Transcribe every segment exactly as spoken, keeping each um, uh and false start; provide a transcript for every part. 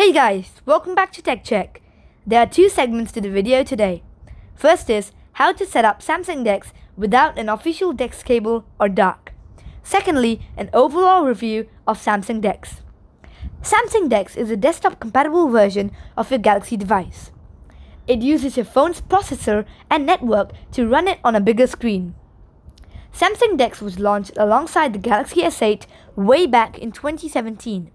Hey guys, welcome back to TechCheck. There are two segments to the video today. First is how to set up Samsung DeX without an official DeX cable or dock. Secondly, an overall review of Samsung DeX. Samsung DeX is a desktop compatible version of your Galaxy device. It uses your phone's processor and network to run it on a bigger screen. Samsung DeX was launched alongside the Galaxy S eight way back in twenty seventeen.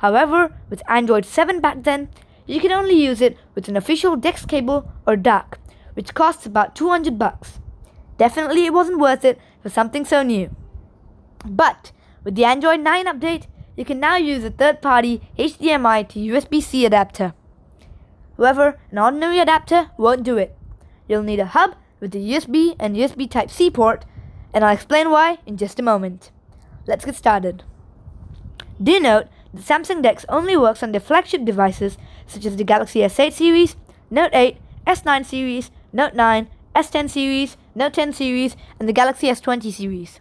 However, with Android seven back then, you can only use it with an official DeX cable or dock, which costs about two hundred bucks. Definitely it wasn't worth it for something so new. But with the Android nine update, you can now use a third-party H D M I to U S B C adapter. However, an ordinary adapter won't do it. You'll need a hub with a U S B and U S B Type C port, and I'll explain why in just a moment. Let's get started. Do note, the Samsung DeX only works on their flagship devices such as the Galaxy S eight series, Note eight, S nine series, Note nine, S ten series, Note ten series, and the Galaxy S twenty series.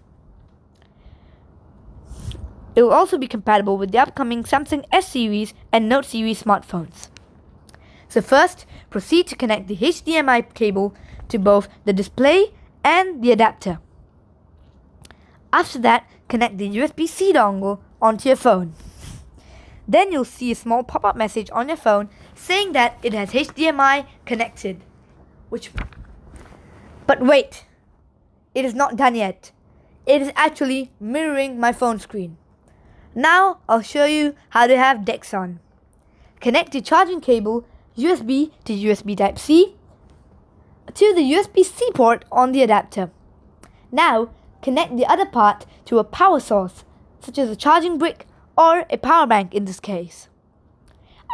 It will also be compatible with the upcoming Samsung S series and Note series smartphones. So first, proceed to connect the H D M I cable to both the display and the adapter. After that, connect the U S B C dongle onto your phone. Then you'll see a small pop-up message on your phone saying that it has H D M I connected. Which, but wait, it is not done yet. It is actually mirroring my phone screen. Now I'll show you how to have DeX on. Connect your charging cable, U S B to U S B Type C, to the U S B C port on the adapter. Now connect the other part to a power source, such as a charging brick or a power bank in this case.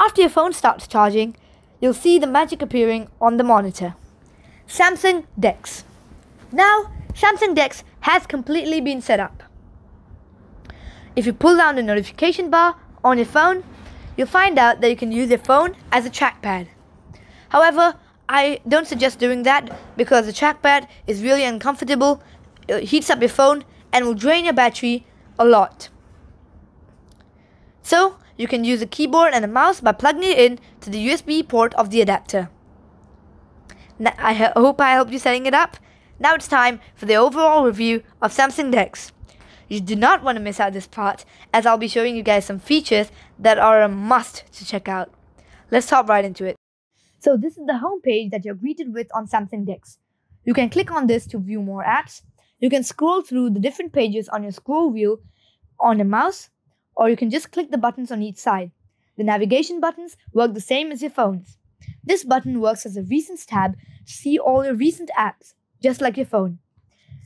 After your phone starts charging, you'll see the magic appearing on the monitor. Samsung DeX. Now, Samsung DeX has completely been set up. If you pull down the notification bar on your phone, you'll find out that you can use your phone as a trackpad. However, I don't suggest doing that because the trackpad is really uncomfortable, it heats up your phone and will drain your battery a lot. So, you can use a keyboard and a mouse by plugging it in to the U S B port of the adapter. Now, I hope I helped you setting it up. Now it's time for the overall review of Samsung DeX. You do not want to miss out this part, as I'll be showing you guys some features that are a must to check out. Let's hop right into it. So this is the home page that you're greeted with on Samsung DeX. You can click on this to view more apps. You can scroll through the different pages on your scroll wheel on a mouse, or you can just click the buttons on each side. The navigation buttons work the same as your phone's. This button works as a Recents tab to see all your recent apps, just like your phone.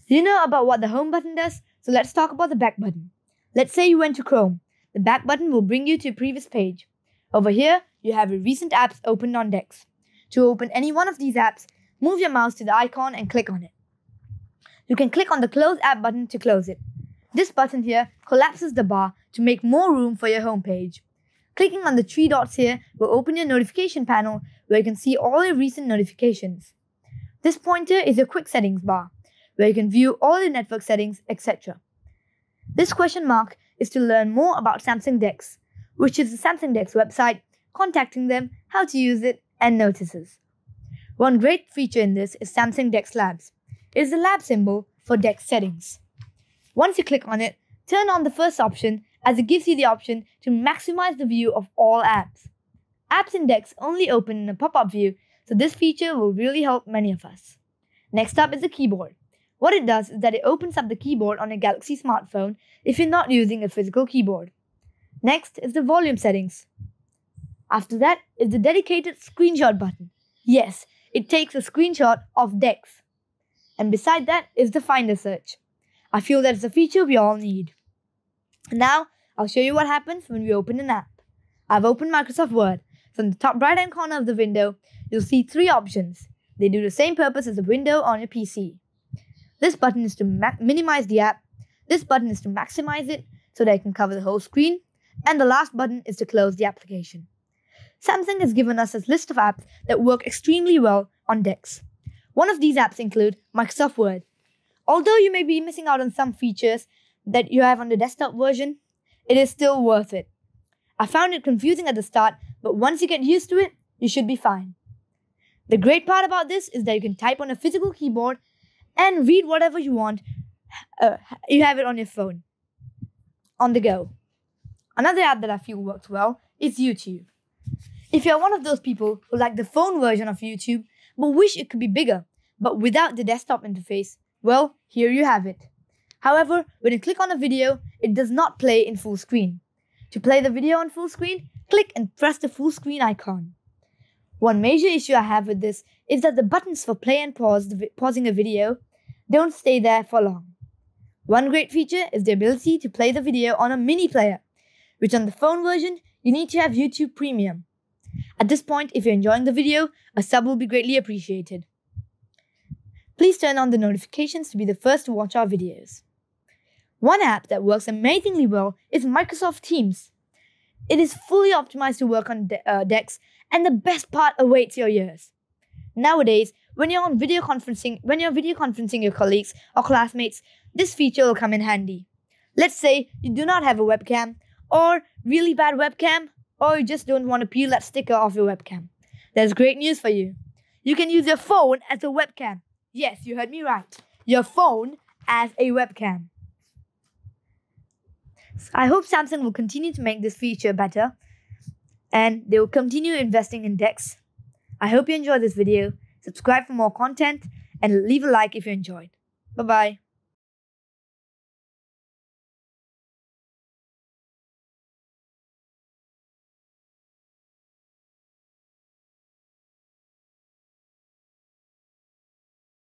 You know about what the Home button does, so let's talk about the Back button. Let's say you went to Chrome. The Back button will bring you to your previous page. Over here, you have your recent apps opened on DeX. To open any one of these apps, move your mouse to the icon and click on it. You can click on the Close App button to close it. This button here collapses the bar to make more room for your home page. Clicking on the three dots here will open your notification panel where you can see all your recent notifications. This pointer is your quick settings bar where you can view all your network settings, et cetera. This question mark is to learn more about Samsung DeX, which is the Samsung DeX website, contacting them, how to use it, and notices. One great feature in this is Samsung DeX Labs. It is the lab symbol for DeX settings. Once you click on it, turn on the first option as it gives you the option to maximize the view of all apps. Apps in DeX only open in a pop-up view, so this feature will really help many of us. Next up is the keyboard. What it does is that it opens up the keyboard on a Galaxy smartphone if you're not using a physical keyboard. Next is the volume settings. After that is the dedicated screenshot button. Yes, it takes a screenshot of DeX. And beside that is the Finder search. I feel that it's a feature we all need. Now, I'll show you what happens when we open an app. I've opened Microsoft Word. So in the top right hand corner of the window, you'll see three options. They do the same purpose as the window on your P C. This button is to minimize the app. This button is to maximize it so that it can cover the whole screen. And the last button is to close the application. Samsung has given us a list of apps that work extremely well on DeX. One of these apps include Microsoft Word. Although you may be missing out on some features that you have on the desktop version, it is still worth it. I found it confusing at the start, but once you get used to it, you should be fine. The great part about this is that you can type on a physical keyboard and read whatever you want. Uh, you have it on your phone, on the go. Another app that I feel works well is YouTube. If you're one of those people who like the phone version of YouTube, but wish it could be bigger, but without the desktop interface, well, here you have it. However, when you click on a video, it does not play in full screen. To play the video on full screen, click and press the full screen icon. One major issue I have with this is that the buttons for play and pause, the pausing a video, don't stay there for long. One great feature is the ability to play the video on a mini player, which on the phone version, you need to have YouTube Premium. At this point, if you're enjoying the video, a sub will be greatly appreciated. Please turn on the notifications to be the first to watch our videos. One app that works amazingly well is Microsoft Teams. It is fully optimized to work on de uh, DeX, and the best part awaits your ears. Nowadays, when you're on video conferencing, when you're video conferencing your colleagues or classmates, this feature will come in handy. Let's say you do not have a webcam, or really bad webcam, or you just don't want to peel that sticker off your webcam. There's great news for you. You can use your phone as a webcam. Yes, you heard me right. Your phone as a webcam. I hope Samsung will continue to make this feature better, and they will continue investing in DeX. I hope you enjoyed this video. Subscribe for more content and leave a like if you enjoyed. Bye-bye.